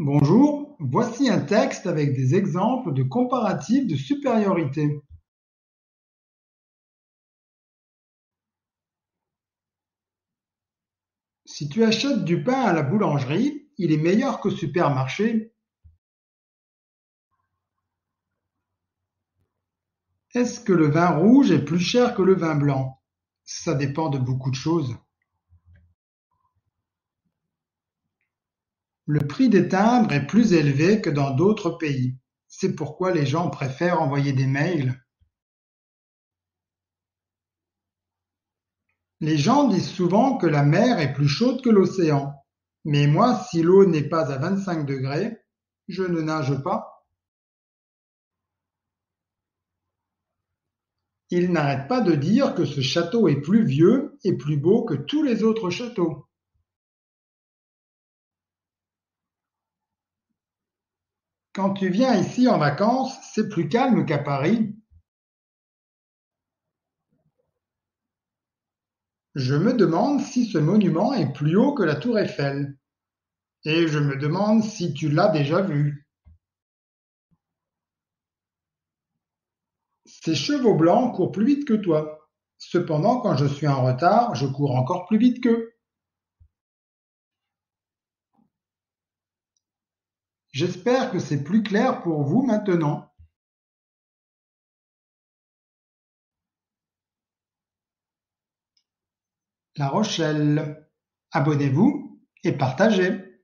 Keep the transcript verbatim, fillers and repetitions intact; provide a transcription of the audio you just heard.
Bonjour, voici un texte avec des exemples de comparatifs de supériorité. Si tu achètes du pain à la boulangerie, il est meilleur qu'au supermarché. Est-ce que le vin rouge est plus cher que le vin blanc? Ça dépend de beaucoup de choses. Le prix des timbres est plus élevé que dans d'autres pays. C'est pourquoi les gens préfèrent envoyer des mails. Les gens disent souvent que la mer est plus chaude que l'océan. Mais moi, si l'eau n'est pas à vingt-cinq degrés, je ne nage pas. Ils n'arrêtent pas de dire que ce château est plus vieux et plus beau que tous les autres châteaux. Quand tu viens ici en vacances, c'est plus calme qu'à Paris. Je me demande si ce monument est plus haut que la tour Eiffel. Et je me demande si tu l'as déjà vu. Ces chevaux blancs courent plus vite que toi. Cependant, quand je suis en retard, je cours encore plus vite qu'eux. J'espère que c'est plus clair pour vous maintenant. La Rochelle. Abonnez-vous et partagez.